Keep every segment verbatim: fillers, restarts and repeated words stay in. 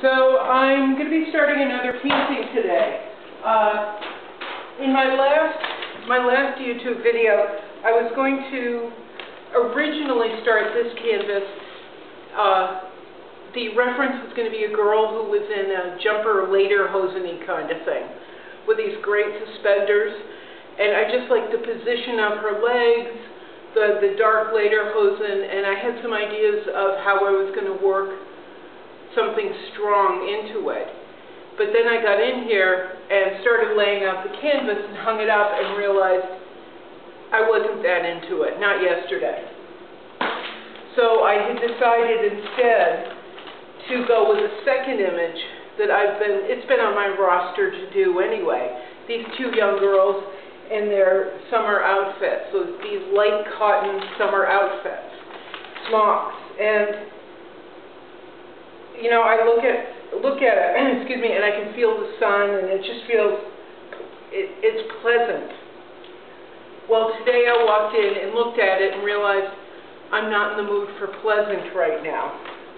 So I'm going to be starting another painting today. Uh, in my last, my last YouTube video, I was going to originally start this canvas. Uh, the reference was going to be a girl who was in a jumper later hoseny kind of thing, with these great suspenders, and I just liked the position of her legs, the, the dark later hosen, and I had some ideas of how I was going to work something strong into it. But then I got in here and started laying out the canvas and hung it up and realized I wasn't that into it, not yesterday. So I had decided instead to go with a second image that I've been, it's been on my roster to do anyway. These two young girls in their summer outfits, so these light cotton summer outfits, smocks, and you know, I look at look at it, excuse me, and I can feel the sun, and it just feels it, it's pleasant. Well, today I walked in and looked at it and realized I'm not in the mood for pleasant right now.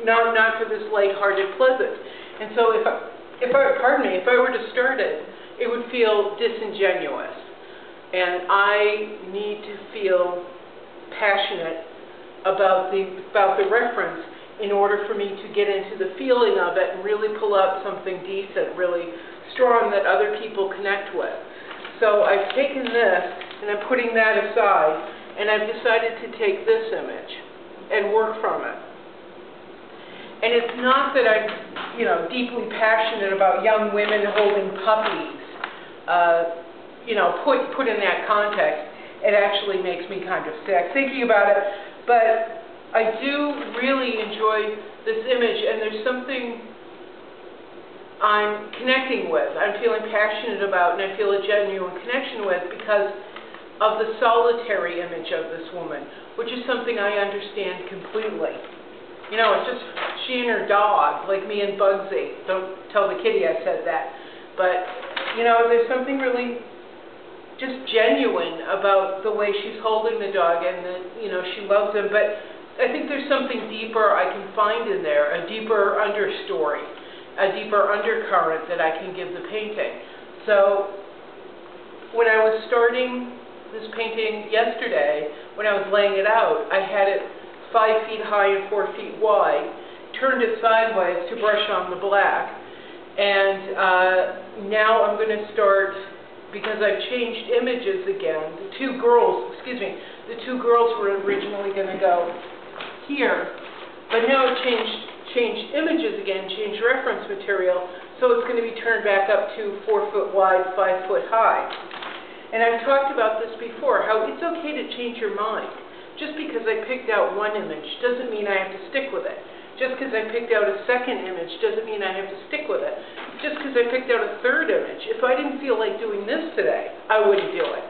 Not not for this lighthearted pleasant. And so if I, if I pardon me, if I were to start it, it would feel disingenuous. And I need to feel passionate about the about the reference in order for me to get into the feeling of it and really pull out something decent, really strong that other people connect with. So I've taken this and I'm putting that aside, and I've decided to take this image and work from it. And it's not that I'm, you know, deeply passionate about young women holding puppies. Uh, you know, put, put in that context, it actually makes me kind of sick thinking about it, but I do really enjoy this image, and there's something I'm connecting with, I'm feeling passionate about, and I feel a genuine connection with because of the solitary image of this woman, which is something I understand completely. You know, it's just she and her dog, like me and Bugsy. Don't tell the kitty I said that. But, you know, there's something really just genuine about the way she's holding the dog, and the, you know, she loves him, but I think there's something deeper I can find in there, a deeper understory, a deeper undercurrent that I can give the painting. So when I was starting this painting yesterday, when I was laying it out, I had it five feet high and four feet wide, turned it sideways to brush on the black, and uh, now I'm going to start, because I've changed images again, the two girls, excuse me, the two girls were originally going to go here, but now it changed, changed images again, changed reference material, so it's going to be turned back up to four foot wide, five foot high. And I've talked about this before, how it's okay to change your mind. Just because I picked out one image doesn't mean I have to stick with it. Just because I picked out a second image doesn't mean I have to stick with it. Just because I picked out a third image, if I didn't feel like doing this today, I wouldn't do it.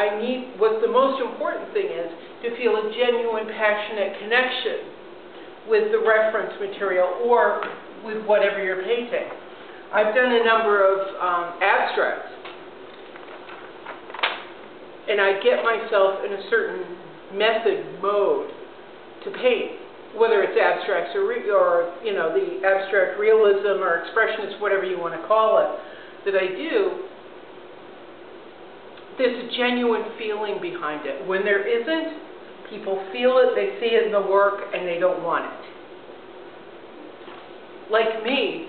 I need, what the most important thing is, to feel a genuine, passionate connection with the reference material or with whatever you're painting. I've done a number of um, abstracts, and I get myself in a certain method, mode to paint, whether it's abstracts or, re or you know, the abstract realism or expressionist, whatever you want to call it, that I do. There's a genuine feeling behind it. When there isn't, people feel it, they see it in the work, and they don't want it. Like me,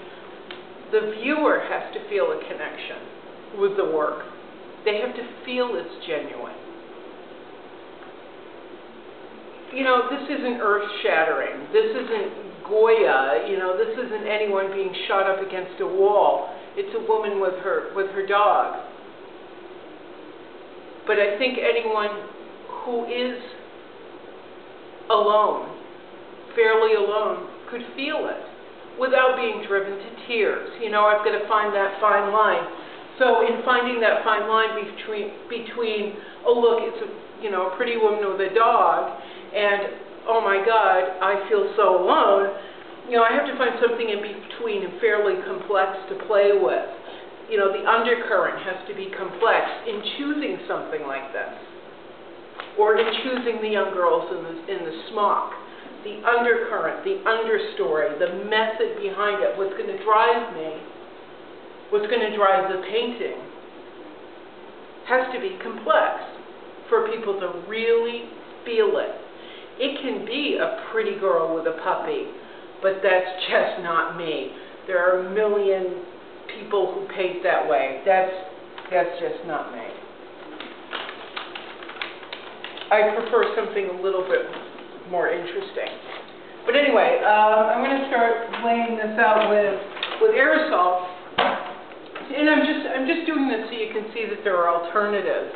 the viewer has to feel a connection with the work. They have to feel it's genuine. You know, this isn't earth-shattering. This isn't Goya. You know, this isn't anyone being shot up against a wall. It's a woman with her, with her dog. But I think anyone who is alone, fairly alone, could feel it without being driven to tears. You know, I've got to find that fine line. So in finding that fine line between, between oh look, it's a, you know, a pretty woman with a dog, and oh my God, I feel so alone, you know, I have to find something in between and fairly complex to play with. You know, the undercurrent has to be complex in choosing something like this, or in choosing the young girls in the, in the smock. the undercurrent, the understory, the method behind it, what's going to drive me, what's going to drive the painting, has to be complex for people to really feel it. It can be a pretty girl with a puppy, but that's just not me. There are a million people who paint that way. That's, that's just not me. I prefer something a little bit more interesting. But anyway, uh, I'm going to start laying this out with, with aerosol. And I'm just, I'm just doing this so you can see that there are alternatives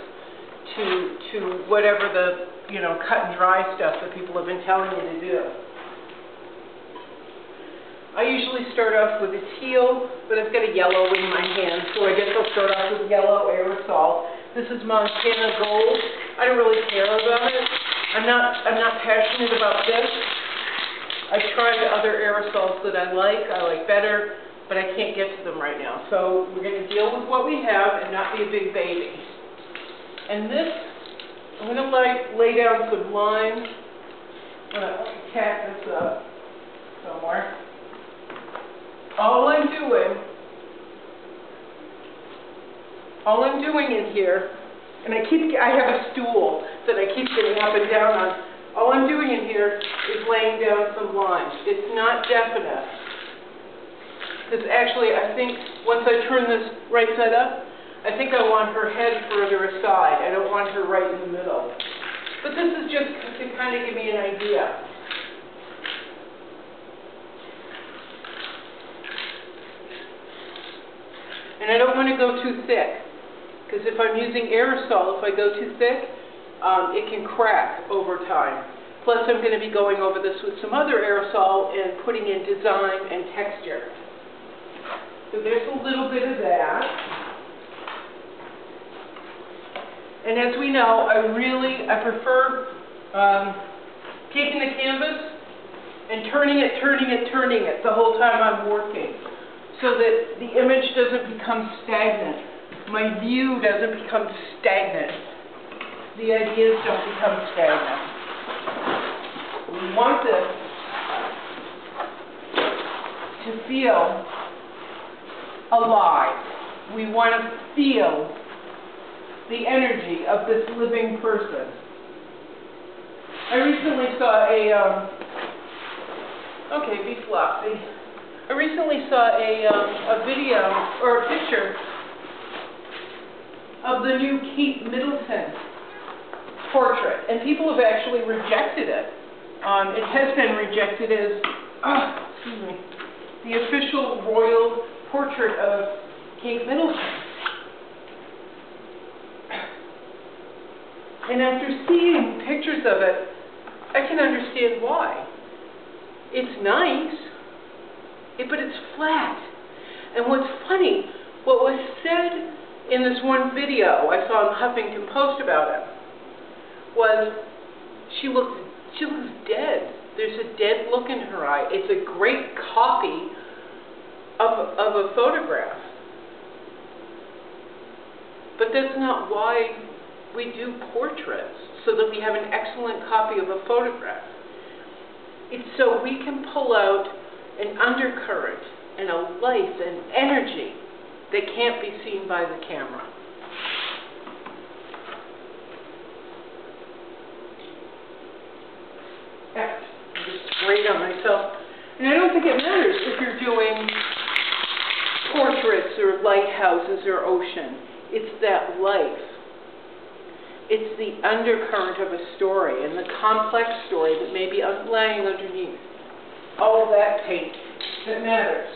to, to whatever the, you know, cut and dry stuff that people have been telling you to do. I usually start off with a teal, but I've got a yellow in my hand, so I guess I'll start off with yellow aerosol. This is Montana Gold. I don't really care about it. I'm not, I'm not passionate about this. I've tried other aerosols that I like, I like better, but I can't get to them right now. So we're going to deal with what we have and not be a big baby. And this, I'm going to lay, lay down some lines. I'm going to cat this up somewhere. All I'm doing, all I'm doing in here, and I keep, I have a stool that I keep getting up and down on. All I'm doing in here is laying down some lines. It's not definite. Because actually, I think once I turn this right side up, I think I want her head further aside. I don't want her right in the middle. But this is just to kind of give me an idea. And I don't want to go too thick, because if I'm using aerosol, if I go too thick, um, it can crack over time. Plus, I'm going to be going over this with some other aerosol and putting in design and texture. So there's a little bit of that. And as we know, I really, I prefer um, taking the canvas and turning it, turning it, turning it the whole time I'm working, so that the image doesn't become stagnant. My view doesn't become stagnant. The ideas don't become stagnant. We want this to feel alive. We want to feel the energy of this living person. I recently saw a, um, okay, be floppy. I recently saw a, um, a video, or a picture, of the new Kate Middleton portrait, and people have actually rejected it. Um, it has been rejected as, oh, excuse me, the official royal portrait of Kate Middleton. And after seeing pictures of it, I can understand why. It's nice, but it's flat. And what's funny, what was said in this one video I saw in Huffington Post about it, was she looks, she looks dead. There's a dead look in her eye. It's a great copy of, of a photograph. But that's not why we do portraits, so that we have an excellent copy of a photograph. It's so we can pull out an undercurrent and a life and energy that can't be seen by the camera. I'm just great on myself. And I don't think it matters if you're doing portraits or lighthouses or ocean. It's that life. It's the undercurrent of a story and the complex story that may be laying underneath all that paint that matters.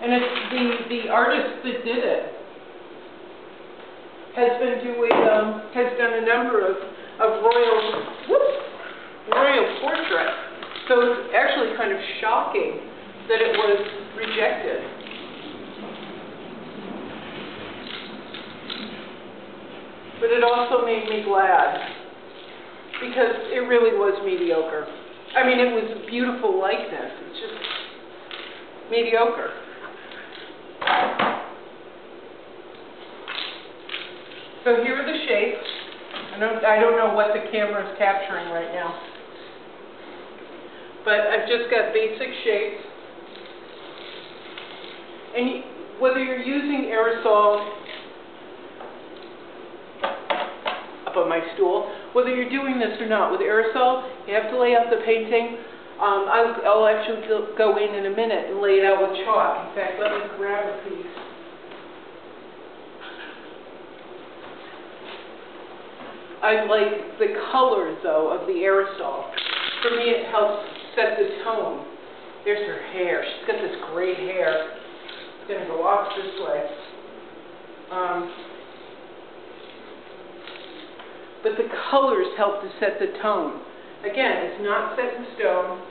And it's the, the artist that did it has been doing, um, has done a number of, of royal, whoops, royal portraits. So it's actually kind of shocking that it was rejected. But it also made me glad, because it really was mediocre. I mean, it was a beautiful likeness, it's just mediocre. So here are the shapes. I no, I don't know what the camera is capturing right now. But I've just got basic shapes. And you, whether you're using aerosol, up on my stool, whether you're doing this or not, with aerosol, you have to lay out the painting. Um, I'll, I'll actually go in in a minute and lay it out with chalk. In fact, let me grab a piece. I like the color, though, of the aerosol. For me, it helps set the tone. There's her hair. She's got this gray hair. It's going to go off this way. Um, but the colors help to set the tone. Again, it's not set in stone.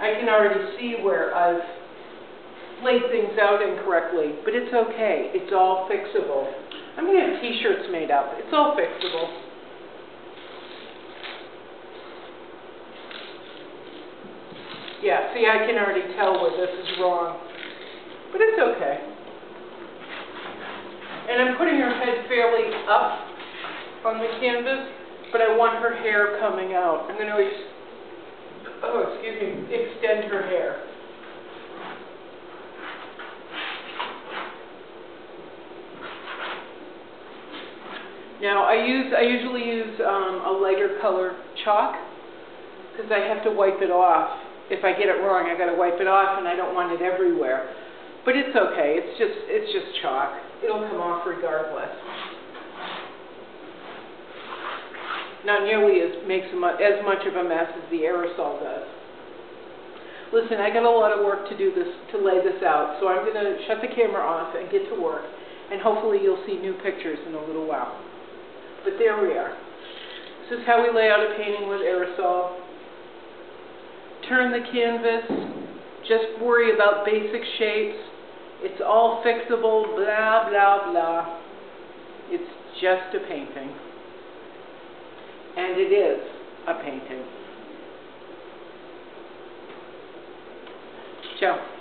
I can already see where I've laid things out incorrectly, but it's okay. It's all fixable. I'm going to have t-shirts made up. It's all fixable. Yeah, see, I can already tell where this is wrong, but it's okay. And I'm putting her head fairly up on the canvas, but I want her hair coming out. I'm going to, ex oh, excuse me, extend her hair. Now, I use, I usually use um, a lighter color chalk, because I have to wipe it off. If I get it wrong, I got to wipe it off, and I don't want it everywhere. But it's okay. It's just, it's just chalk. It'll come off regardless. Not nearly as makes as much of a mess as the aerosol does. Listen, I got a lot of work to do this to lay this out, so I'm going to shut the camera off and get to work, and hopefully you'll see new pictures in a little while. But there we are. This is how we lay out a painting with aerosol. Turn the canvas. Just worry about basic shapes. It's all fixable. Blah blah blah. It's just a painting. And it is a painting. Ciao.